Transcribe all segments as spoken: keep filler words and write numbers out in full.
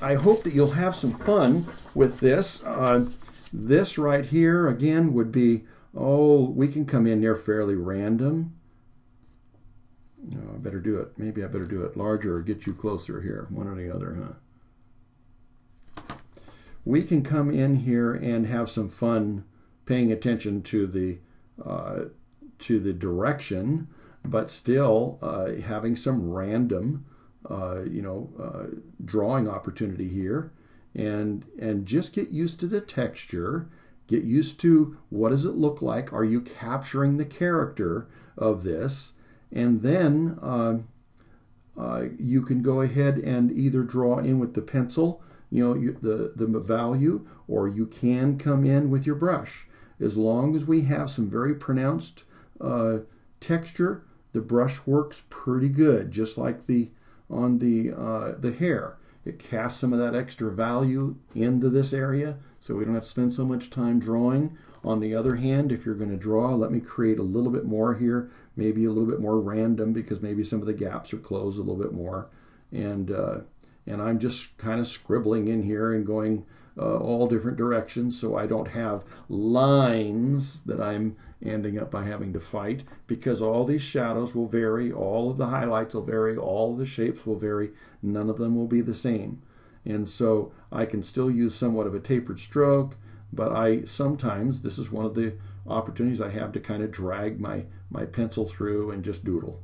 I hope that you'll have some fun with this. Uh, this right here, again, would be, oh, we can come in there fairly random. No, I better do it. Maybe I better do it larger or get you closer here. One or the other, huh? We can come in here and have some fun paying attention to the uh, to the direction, but still uh, having some random, uh, you know, uh, drawing opportunity here, and and just get used to the texture. Get used to what does it look like. Are you capturing the character of this? And then uh, uh, you can go ahead and either draw in with the pencil, you know, you, the, the value, or you can come in with your brush. As long as we have some very pronounced uh, texture, the brush works pretty good, just like the on the, uh, the hair. It casts some of that extra value into this area, so we don't have to spend so much time drawing. On the other hand, if you're going to draw, let me create a little bit more here, maybe a little bit more random, because maybe some of the gaps are closed a little bit more. And, uh, and I'm just kind of scribbling in here and going uh, all different directions, so I don't have lines that I'm ending up by having to fight, because all these shadows will vary, all of the highlights will vary, all of the shapes will vary, none of them will be the same. And so I can still use somewhat of a tapered stroke, but I sometimes, this is one of the opportunities I have to kind of drag my, my pencil through and just doodle.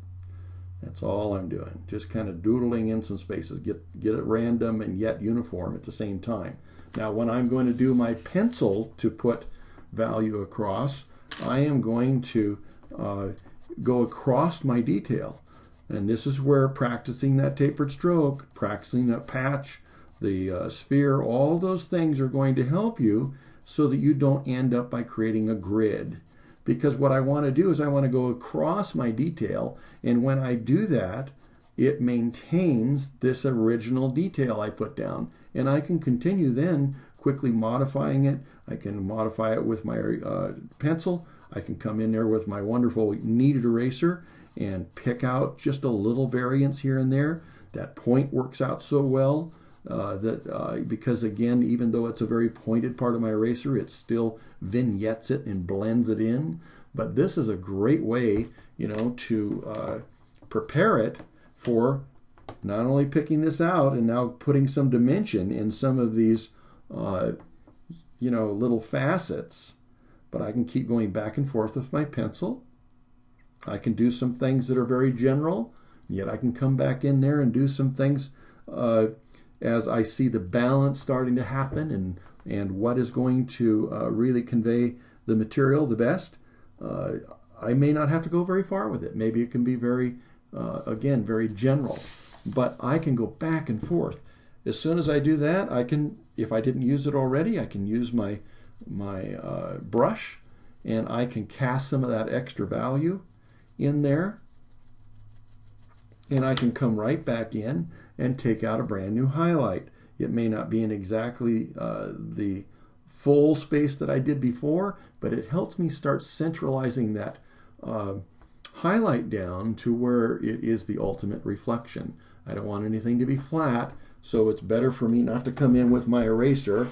That's all I'm doing. Just kind of doodling in some spaces. Get, get it random and yet uniform at the same time. Now, when I'm going to do my pencil to put value across, I am going to uh, go across my detail. And this is where practicing that tapered stroke, practicing that patch, the uh, sphere, all those things are going to help you, so that you don't end up by creating a grid. Because what I want to do is I want to go across my detail, and when I do that, it maintains this original detail I put down. And I can continue then quickly modifying it. I can modify it with my uh, pencil. I can come in there with my wonderful kneaded eraser and pick out just a little variance here and there. That point works out so well. Uh, that uh, because again, even though it's a very pointed part of my eraser, it still vignettes it and blends it in. But this is a great way, you know, to uh, prepare it for not only picking this out and now putting some dimension in some of these, uh, you know, little facets, but I can keep going back and forth with my pencil. I can do some things that are very general, yet I can come back in there and do some things uh, as I see the balance starting to happen and, and what is going to uh, really convey the material the best. uh, I may not have to go very far with it. Maybe it can be very, uh, again, very general, but I can go back and forth. As soon as I do that, I can, if I didn't use it already, I can use my, my uh, brush, and I can cast some of that extra value in there. And I can come right back in and take out a brand new highlight. It may not be in exactly uh, the full space that I did before, but it helps me start centralizing that uh, highlight down to where it is the ultimate reflection. I don't want anything to be flat, so it's better for me not to come in with my eraser.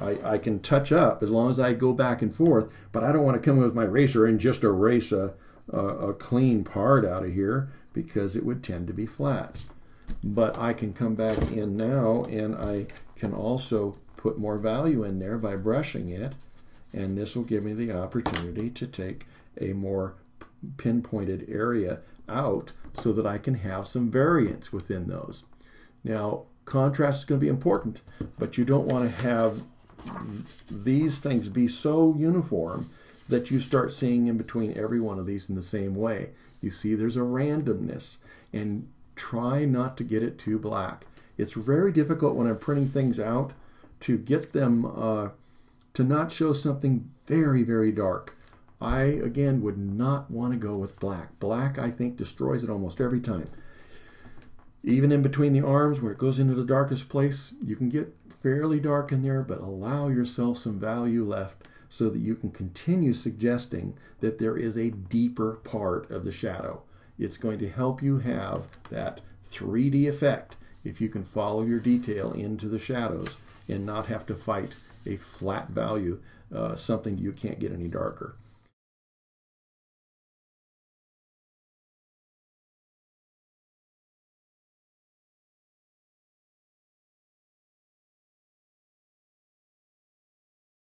I, I can touch up as long as I go back and forth, but I don't want to come in with my eraser and just erase a, a, a clean part out of here, because it would tend to be flat. But I can come back in now, and I can also put more value in there by brushing it, and this will give me the opportunity to take a more pinpointed area out so that I can have some variance within those. Now, contrast is going to be important, but you don't want to have these things be so uniform that you start seeing in between every one of these in the same way. You see there's a randomness, and try not to get it too black. It's very difficult when I'm printing things out to get them uh, to not show something very, very dark. I, again, would not want to go with black. Black, I think, destroys it almost every time. Even in between the arms where it goes into the darkest place, you can get fairly dark in there, but allow yourself some value left so that you can continue suggesting that there is a deeper part of the shadow. It's going to help you have that three D effect. if you can follow your detail into the shadows and not have to fight a flat value, uh, something you can't get any darker.